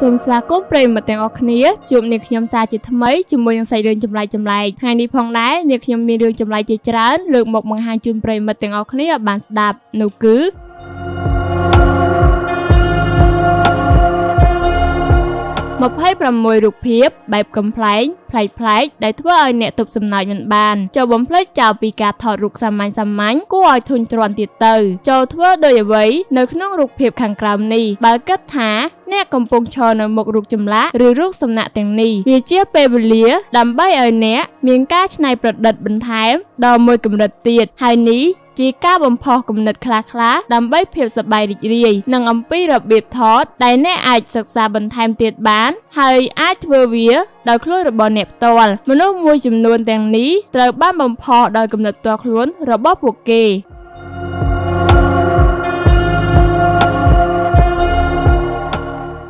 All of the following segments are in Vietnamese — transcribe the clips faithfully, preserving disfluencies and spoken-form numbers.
Sôm xóa cốt bền mà tiếng ốc nía, chụm nick nhom xa chỉ thấm mấy, chụm môi nhom say đường chầm lại chầm lại. Ngày đi phong đá, nick nhom mi đường chầm lại chỉ chán, lượt một bằng hàng chụm bền mà tiếng ốc nía bàn đạp nấu cứ. Một hai phần mười ruột phép, bảy cầm phái, phái phái, đại thứ ba nẹt tập sầm nổi nhận bàn, cho bốn phái chào bị cả thọ ruột sầm mánh sầm mánh, cố hỏi thun tròn tiệt tử, cho thứ ba đời vậy, nơi khung ruột phép khẳng cầm nì, bà kết thả, nẹt cầm bông tròn ở một ruột chầm lá, rưỡi ruột sầm nạ tiếng nì, vì chiếc bè bự lía, đầm bay ở nẹt, miếng cá này bật đật bình thái, đò môi cầm đật tiệt, hai ní. Chỉ cá bầm phò cầm nịch khá khá, đầm bấy phiêu sập bài địch riêng, nâng âm pi rập biệt thót, đại nét ai sặc xa bần tham tiệt bán, hay ai vừa vía, đòi khơi rập bò nẹp toal, mà lúc mua chùm luôn tàng ní, trời ban bầm phò đòi cầm nịch toa khốn, rập bóp buộc kề.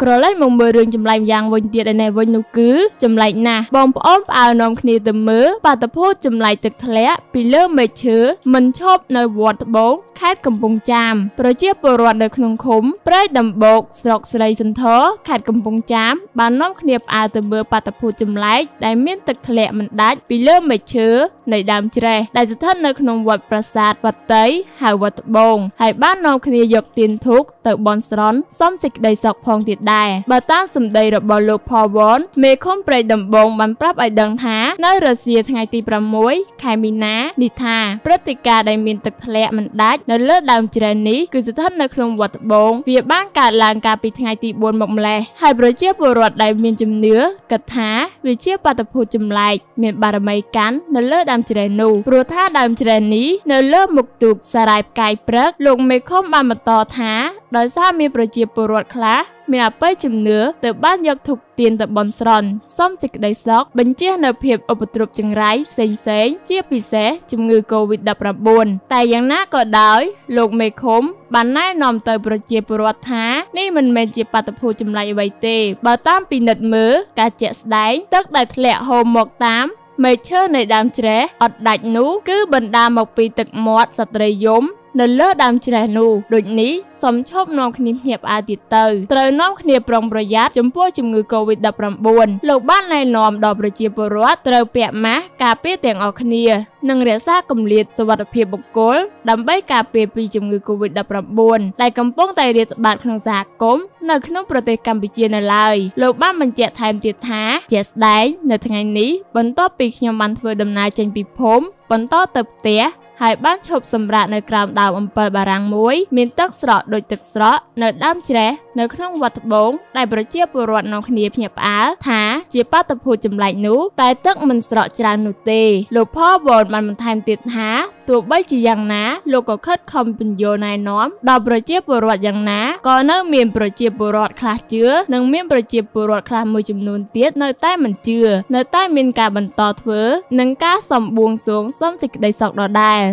Rồi lấy một mười đường chầm lại vàng vần tiệt này vần nụ cứ chầm lại nè bom ốp áo nòng kia từ mớ và tập hút chầm lại từ thẻ bị lơ mệt chứa mình chốt nơi vọt bốn khát cầm bông chám rồi chiếc bờ rọt được nung khúm bơi đầm bột sọc sợi sừng thớ khát cầm bông chám bàn nòng kia áo từ mớ và tập hút chầm lại đại miếng từ thẻ mình đá bị lơ mệt chứa nơi đám tre đại sự thân nơi nung vọt prasad vọt tới hải vọt bông hải ban nòng kia dọc tiền thuốc từ bòn sòn xóm dịch đầy sọc phong tiệt đá. Bà ta sầm đầy rồi bỏ lục phò vốn, mẹ không phải đầm bồn bắn pháp ở đằng thá, nơi rửa xìa ngày tì bầm muối, khai minh ná, đi thà, Pratica đầy miền tật lẹ mình đát, nơi lớp đàm chì ní, cứ sự thất nơi không vật bồn, việc bán cả làng cà bị ngày tì buồn mộng lẹ, hai bờ chiếc bờ rọt đầy miền chùm nứa, cật thá, vì chiếc bà tập hồ chùm lại, miền bà mây cắn, nơi lớp đàm chì nụ, rồi thá đàm chì ní, nơi lớp mục tục xà rải cài prớt, lục mẹ không bà mặt to thá, đói sao miền bờ chiếc bờ rọt khá. Mình áp bấy chùm nữa, từ bát nhật thuộc tiền từ bóng sòn, xong dịch đầy sóc, bánh chia nợ hiệp ở bột rụp chừng rái, xanh xế, chia bị xế, chùm ngư covid đập rạp buồn. Tại giang nát có đói, lục mê khốm, bán nái nòm tới bột chia bột rọt thá, nên mình mên chia bát tập hồ chùm lại vậy tê, bảo tam bị nật mứa, cá chẹt đáy, tất đặt lẹ hồ một tám. Mê chơ này đàm trế, ọt đạch nú, cứ bần đàm một bị tực mọt sạch rầy dốm. Nên lỡ đàm chì nụ, đột ní, xóm chốp nông khním hiệp á tiệt tử. Trời nông khním prong bờ giáp, chấm pua chùm ngư covid đập rằm buồn. Lục ban này nòm đỏ bờ chia bờ rốt, trời bẹ má, cà phê tèng ọ khnia. Nâng rẻ xa cầm liệt, sơ vật hiệp bộc cố, đầm bấy cà phê bị chùm ngư covid đập rằm buồn. Đại cầm bông tay liệt bạc khăn giả cốm, nơi khním bờ tây Campuchia nơi lai. Lục ban mình chẹt thèm tiệt thá, chẹt đáy, nơi ngày ní, bấn to bị nhom ăn vừa đầm nai trên bị phốm, bấn to tập té. Hai bán chụp sầm rạ nơi cạm đào âm bờ bà răng muối, miền tắc sọ đôi tực sọ, nơi đam chè, nơi không vật bốn, đại bờ chia bờ rọt nông nghiệp nhập á, thá, chia bát tập hồ chùm lại nú, tai tắc mình sọ chà nụ tê, lục pho bồn mà mình thèm tiệt há, tụ bấy chỉ rằng ná, lục có khất không bình vô này nóm, đào bờ chia bờ rọt rằng ná, có nơi miền bờ chia bờ rọt khá chứa, nâng miền bờ chia bờ rọt khá mùi chùm nôn tiết nơi tai mình chưa, nơi tai miền cả bần to thứa, nâng cá sầm buông xuống, sấm dịch đầy sọc đỏ đài.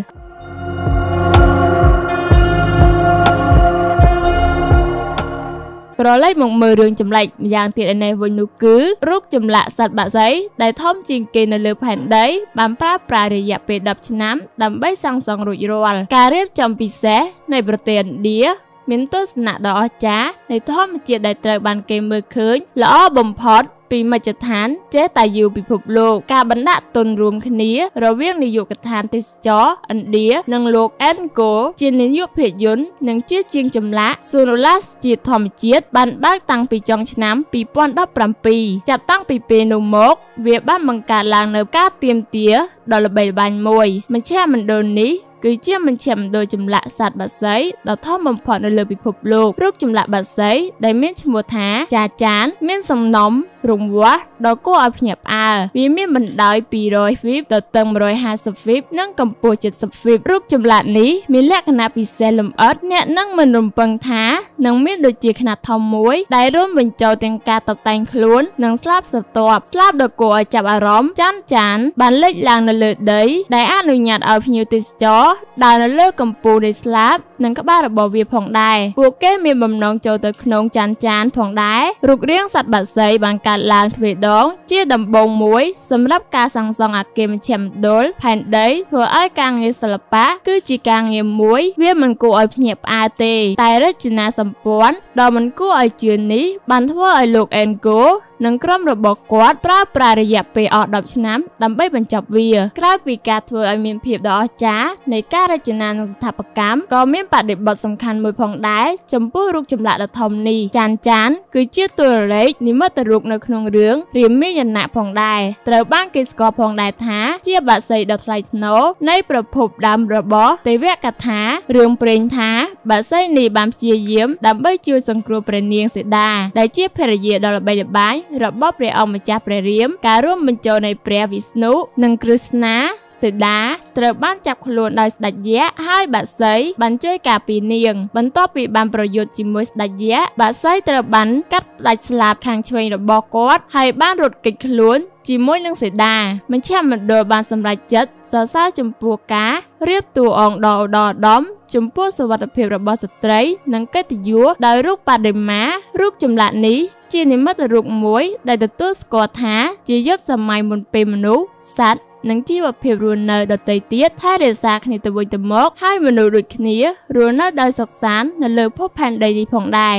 Rồi lấy một mười đường chầm lạnh vàng tiền này với nụ cứ rút chầm lạ sạch bạc giấy đại thông chiên kê nơi lợp hẳn đấy bám phá pra để dạp về đập chân nám đầm bấy sang sòng rụi ròi cà rếp chồng pì xé này bờ tiền đĩa miếng tơ nạ đỏ chá này thom chia đại trời bàn kê mơ khơi lõ bầm phót vì mà chật hán chế tài diệu bị phục lộ cả bắn đạn tuần ruộng khné rồi viết nội dung kịch hán tây chó ẩn đĩa nâng luộc ăn cố trên nền dụng hệ dốn nâng chiếc chiên chấm lá sonolas chiết thòm chiết bàn bác tăng pì trong chấm pì pon đắp làm pì chặt tăng pì pê nô mốc việc bắt bằng cả làng nấu cá tiêm tía đó là bảy bàn mồi mình che mình đồn ní cứ chia mình chậm đôi chùm lạ sạt bạc giấy đào thóc mầm phở nơi lười bị phục lục rút chùm lạ bạc giấy đầy miếng mùa thá trà chán miếng sầm nóng rùng quá đó cô ở nhập à vì miếng mình đợi pì rồi phíp đợt tầng rồi hai sập phíp nâng cầm bùa chật sập phíp rút chùm lạ ní miếng lẹ khna pì xe lầm ớt nhẹ nâng mình rùng bằng thá nâng miếng đôi chia khna thòng muối đại rôm mình trầu tiền ca tập tành khốn nâng slap sập toạp slap đợt cô ở chập à róm chán chán bàn lệch làng nơi lười đấy đại ăn nuôi nhạt ở nhiều tít chó đào nó lơ cầm pù để slap nâng các ba là bỏ việc phòng đài buộc kết miền bầm nón trầu tới nón chán chán phòng đái rụt riêng sạch bạc giấy bằng cả làng thuê đón chia đầm bông muối sầm lấp ca sang song à kèm chèm đốn phản đấy vừa ai càng nghe sập bá cứ chỉ càng nghe muối viết mình cụ ở nhẹp at tài rất china sập សម្ព័ន្ធដ៏មិនគួរឲ្យជឿនេះបានធ្វើឲ្យលោកអេនគូនិងក្រុមរបស់គាត់ប្រើប្រាស់រយៈពេលអស់ដប់ឆ្នាំដើម្បីបញ្ចប់វាក្រៅពីការធ្វើឲ្យមានភាពដ៏អស្ចារ្យនៃការរចនានិងស្ថាបត្យកម្មក៏មានបដិបត្តិសំខាន់មួយផងដែរចំពោះរូបចម្លាក់ដ៏ធំនេះចានចានគឺជាតួលេខនិមិត្តរូបនៅក្នុងរឿងរាមាយណៈផងដែរត្រូវបានគេស្គាល់ផងដែរថាជាបក្សីដ៏ថ្លៃថ្នូរនៃប្រភពដើមរបស់ទេវកថារឿងព្រេងថាបក្សីនេះបានព្យាយាមដើម្បីជួយសង្គ្រោះព្រះនាងសីតាដែលជាភរិយាដ៏ល្បីល្បាញរបស់ព្រះអង្គម្ចាស់ព្រះរាមការរួមបញ្ចូលនៃព្រះវិស្ណុនិងក្រឹស្ណាសេដាត្រូវបានចាប់ខ្លួនដោយស្ដេចយក្សហើយបក្សីបានជួយការពារនាងបន្ទាប់ពីបានប្រយុទ្ធជាមួយស្ដេចយក្សបក្សីត្រូវបានកាត់ផ្ដាច់ស្លាបខាងឆ្វេងរបស់គាត់ហើយបានរត់គេចខ្លួនជាមួយនឹងសេដាមជ្ឈមណ្ឌលបានសម្រេចចិត្តសរសើរចំពោះការរៀបតួអង្គដ៏ឧត្តមឧត្តមចំពោះសុវត្ថិភាពរបស់ស្ត្រីនិងកិត្តិយសដោយរូបបដិមារូបចម្លាក់នេះជានិមិត្តរូបមួយដែលទទួលស្គាល់ថាជាយុគសម័យមុនពេលមនុស្សសត្វនិងជីវភាពរស់នៅដទៃទៀតថែរក្សាគ្នាទៅវិញទៅមកហើយមនុស្សដូចគ្នារស់នៅដោយសុខសាន្តនៅលើភពផែនដីនេះផងដែរ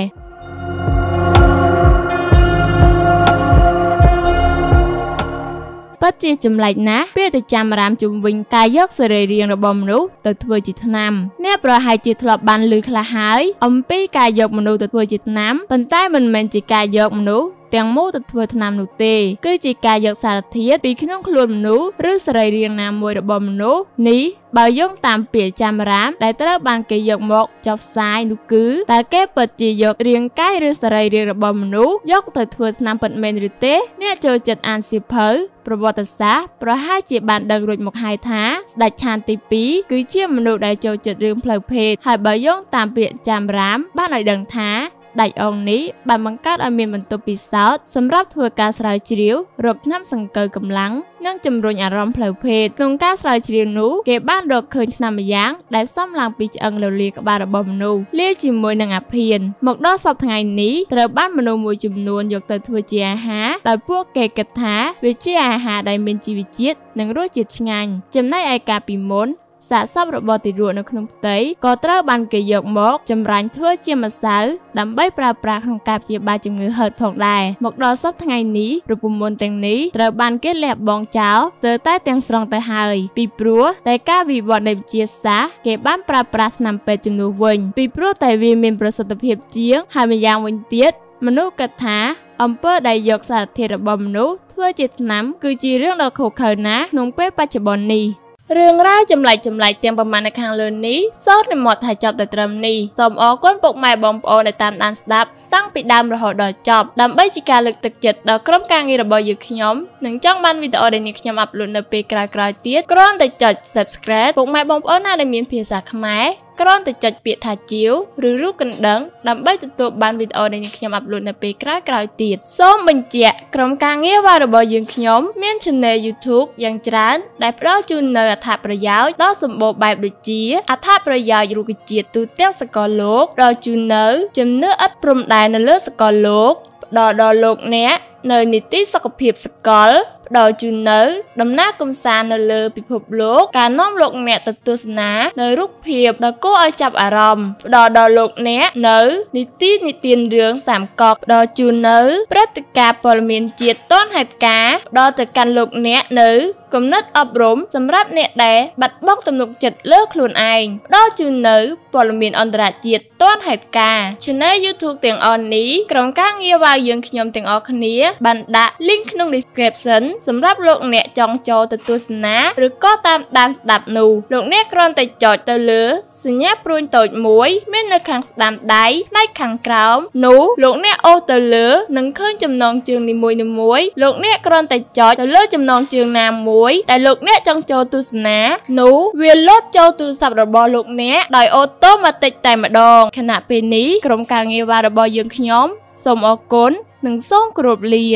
ពិតជាចម្លែកណាស់ពេលទៅចាំរាមជំវិញការយកសរីរាង្គរបស់មនុស្សទៅធ្វើជាថ្នាំអ្នកប្រហែលជាធ្លាប់បានឮខ្លះហើយអំពីការយកមនុស្សទៅធ្វើជាថ្នាំប៉ុន្តែមិនមែនជាការយកមនុស្សទាំងមូលទៅធ្វើថ្នាំនោះទេគឺជាការយកសារធាតុពីក្នុងខ្លួនមនុស្សឬសរីរាង្គណាមួយរបស់មនុស្សនេះបើយោងតាមពាក្យចាំរាមដែលត្រូវបានគេយកមកចុះផ្សាយនោះគឺតើគេពិតជាយករាងកាយឬសរីរាង្គរបស់មនុស្សយកទៅធ្វើថ្នាំពិតមែនឬទេអ្នកចូលចិត្តអានសៀវភៅប្រវត្តិសាស្ត្រប្រហែលជាបានដឹងរួចមកហើយថាស្ដេចឆានទីពីរគឺជាមនុស្សដែលចូលចិត្តរឿងផ្លូវភេទហើយបើយោងតាមពាក្យចាំរាមបានឲ្យដឹងថាស្ដេចអង្គនេះបានបង្កើតឲ្យមានបន្ទប់ពិសោធន៍សម្រាប់ធ្វើការស្រាវជ្រាវរកឆ្នាំសង្កើកម្លាំងនិងជំរុញអារម្មណ៍ផ្លូវភេទក្នុងការស្រាវជ្រាវនោះគេបានរកឃើញថ្នាំម្យ៉ាងដែលផ្សំឡើងពីឆ្អឹងលលាក្បាលរបស់មនុស្សលាយជាមួយនឹងអាភៀនមកដល់សប្តាហ៍ថ្ងៃនេះត្រូវបានមនុស្សមួយចំនួនយកទៅធ្វើជាអាហារដោយពួកគេគិតថាវាជាអាហារដែលមានជីវជាតិនិងរសជាតិឆ្ងាញ់ចំណែកឯកាលពីមុនសាកសពរបស់ទារកនៅក្នុងផ្ទៃក៏ត្រូវបានគេយកមកចម្រាញ់ធ្វើជាម្សៅដើម្បីប្រើប្រាស់ក្នុងការព្យាបាលជំងឺហឺតផងដែរមកដល់សប្តាហ៍ថ្ងៃនេះរូបមន្តទាំងនេះត្រូវបានគេលះបង់ចោលទៅតែទាំងស្រុងទៅហើយពីព្រោះតែការវិវត្តនៃវិទ្យាសាស្ត្រគេបានប្រើប្រាស់ថ្នាំពេទ្យជំនួសវិញពីព្រោះតែវាមានប្រសិទ្ធភាពជាងហើយម្យ៉ាងវិញទៀតមនុស្សគិតថាអំពើដែលយកសារធាតុរបស់មនុស្សធ្វើជាថ្នាំគឺជារឿងដ៏ខុសខើណាស់ក្នុងពេលបច្ចុប្បន្ននេះរឿងរ៉ាវចម្លែកចម្លែកទាំងប្រមាណនៅខាងលើនេះសូមនិមត់ថាចប់តែត្រឹមនេះសូមអរគុណពុកម៉ែបងប្អូនដែលតាមដានស្ដាប់តាំងពីដើមរហូតដល់ចប់ដើម្បីជាការលើកទឹកចិត្តដល់ក្រុមការងាររបស់យើងខ្ញុំនិងចង់បានវីដេអូដែលនេះខ្ញុំអាប់ឡូតនៅពេលក្រោយៗទៀតគ្រាន់តែចុច Subscribe ពុកម៉ែបងប្អូនណាដែលមានភាសាខ្មែរគ្រាន់តែចុចពាក្យថាជាវឬរូបកណ្ដឹងដើម្បីទទួលបានវីដេអូដែលខ្ញុំអាប់ឡូតនៅពេលក្រោយៗទៀតសូមបញ្ជាក់ក្រុមការងាររបស់យើងខ្ញុំមាន Channel YouTube យ៉ាងច្រើនដែលផ្ដល់ជូននូវអត្ថប្រយោជន៍ដ៏សម្បូរបែបដូចជាអត្ថប្រយោជន៍រុក្ខជាតិទូទាំងសកលលោកដល់ជូននូវចំណឺឥតព្រំដែននៅលើសកលលោកដល់ដល់លោកអ្នកនៅនីតិសុខភាពសកលដល់ជូននៅដំណើរកំសាន្តនៅលើពិភពលោកការនាំលោកអ្នកទៅទស្សនានៅរូបភាពដ៏គួរឲ្យចាប់អារម្មណ៍ផ្ដល់ដល់លោកអ្នកនៅនីតិនិទានរឿងសាមកកផ្ដល់ជូននៅព្រឹត្តិការណ៍ព័ត៌មានជាតិទាន់ហេតុការណ៍ផ្ដល់ទៅកាន់លោកអ្នកនៅគំនិតអប់រំសម្រាប់អ្នកដែលបាត់បង់ទំនុកចិត្តលើខ្លួនឯងផ្ដល់ជូននៅព័ត៌មានអន្តរជាតិទាន់ហេតុការណ៍ Channel YouTube ទាំងអស់នេះក្រុមការងាររបស់យើងខ្ញុំទាំងអស់គ្នាបានដាក់ link ក្នុង descriptionសម្រាប់លោកអ្នកចង់ចូលទៅទស្សនាឬក៏តាមដានស្ដាប់នោះលោកអ្នកគ្រាន់តែចុចទៅលើសញ្ញាព្រួញតូចមួយមាននៅខាងស្ដាំដៃផ្នែកខាងក្រោមនោះលោកអ្នកអូសទៅលើនឹងឃើញចំណងជើងនីមួយៗលោកអ្នកគ្រាន់តែចុចទៅលើចំណងជើងណាមួយដែលលោកអ្នកចង់ចូលទស្សនានោះវាលោតចូលទូរស័ព្ទរបស់លោកអ្នកដោយអូតូម៉ាទិកតែម្ដងខណៈពេលនេះក្រុមការងាររបស់យើងខ្ញុំសូមអរគុណនិងសូមគោរពលា